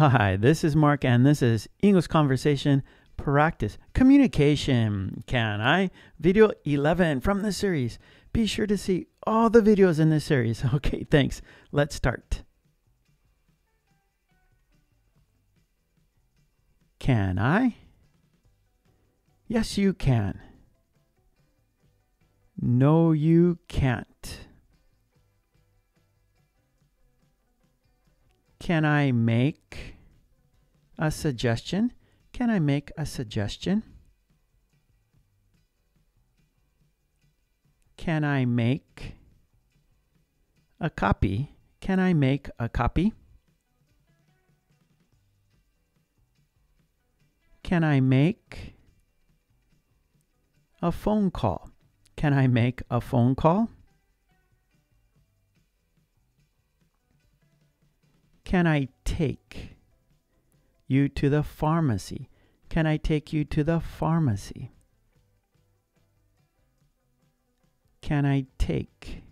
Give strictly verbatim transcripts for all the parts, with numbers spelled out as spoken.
Hi, this is Mark, and this is English Conversation Practice Communication Can I? Video eleven from the series. Be sure to see all the videos in this series. Okay, thanks. Let's start. Can I? Yes, you can. No, you can't. Can I make a suggestion? Can I make a suggestion? Can I make a copy? Can I make a copy? Can I make a phone call? Can I make a phone call? Can I take you to the pharmacy? Can I take you to the pharmacy? Can I take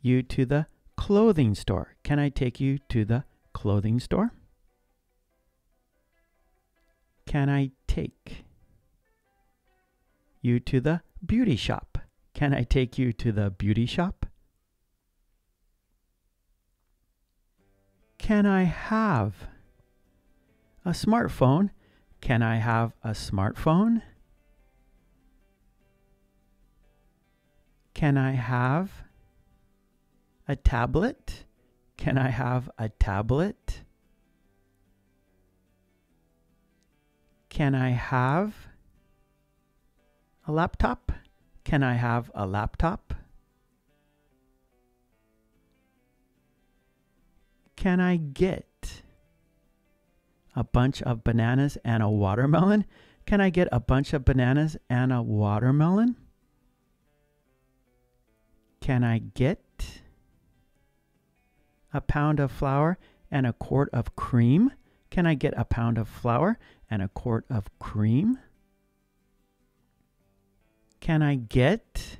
you to the clothing store? Can I take you to the clothing store? Can I take you to the beauty shop? Can I take you to the beauty shop? Can I have a smartphone? Can I have a smartphone? Can I have a tablet? Can I have a tablet? Can I have a laptop? Can I have a laptop? Can I get a bunch of bananas and a watermelon? Can I get a bunch of bananas and a watermelon? Can I get a pound of flour and a quart of cream? Can I get a pound of flour and a quart of cream? Can I get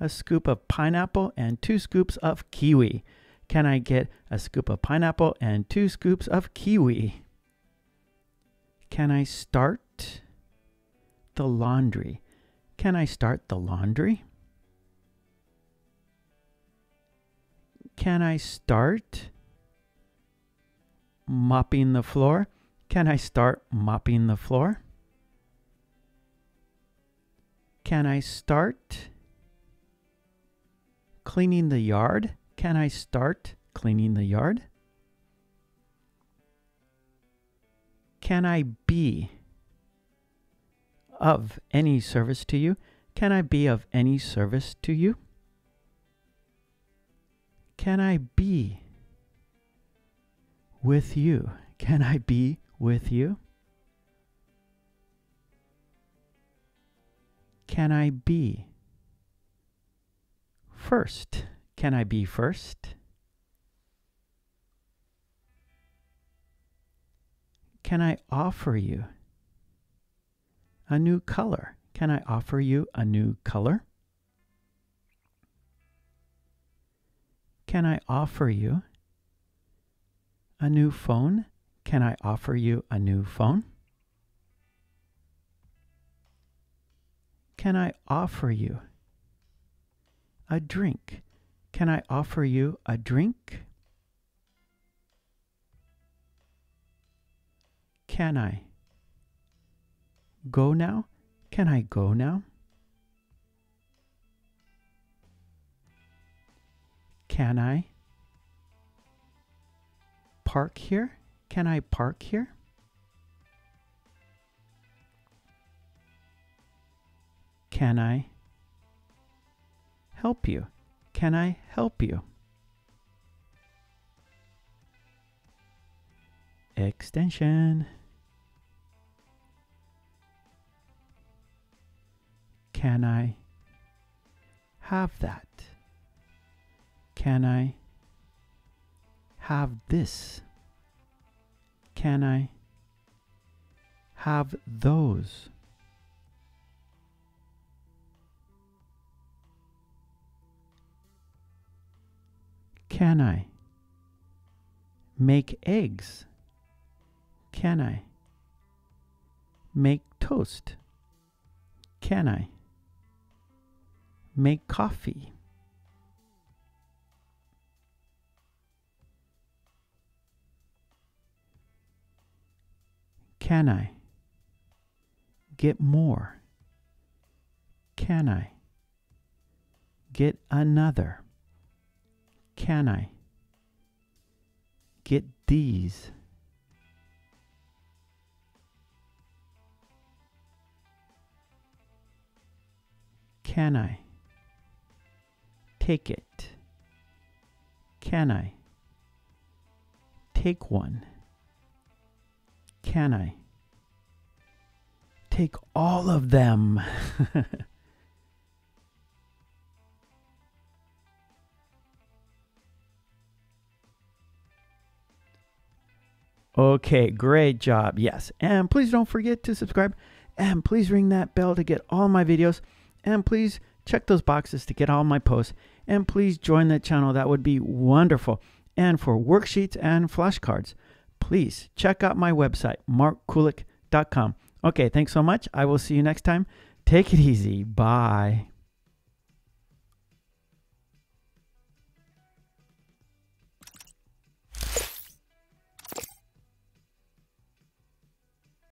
a scoop of pineapple and two scoops of kiwi? Can I get a scoop of pineapple and two scoops of kiwi? Can I start the laundry? Can I start the laundry? Can I start mopping the floor? Can I start mopping the floor? Can I start cleaning the yard? Can I start cleaning the yard? Can I be of any service to you? Can I be of any service to you? Can I be with you? Can I be with you? Can I be first? Can I be first? Can I offer you a new color? Can I offer you a new color? Can I offer you a new phone? Can I offer you a new phone? Can I offer you a drink? Can I offer you a drink? Can I go now? Can I go now? Can I park here? Can I park here? Can I help you? Can I help you? Extension. Can I have that? Can I have this? Can I have those? Can I make eggs? Can I? Make toast? Can I? Make coffee? Can I? Get more? Can I? Get another? Can I? Get these? Can I? Take it? Can I? Take one? Can I? Take all of them. Okay, great job. Yes. And please don't forget to subscribe. And please ring that bell to get all my videos. And please check those boxes to get all my posts. And please join that channel. That would be wonderful. And for worksheets and flashcards, please check out my website, mark kulek dot com. Okay, thanks so much. I will see you next time. Take it easy. Bye.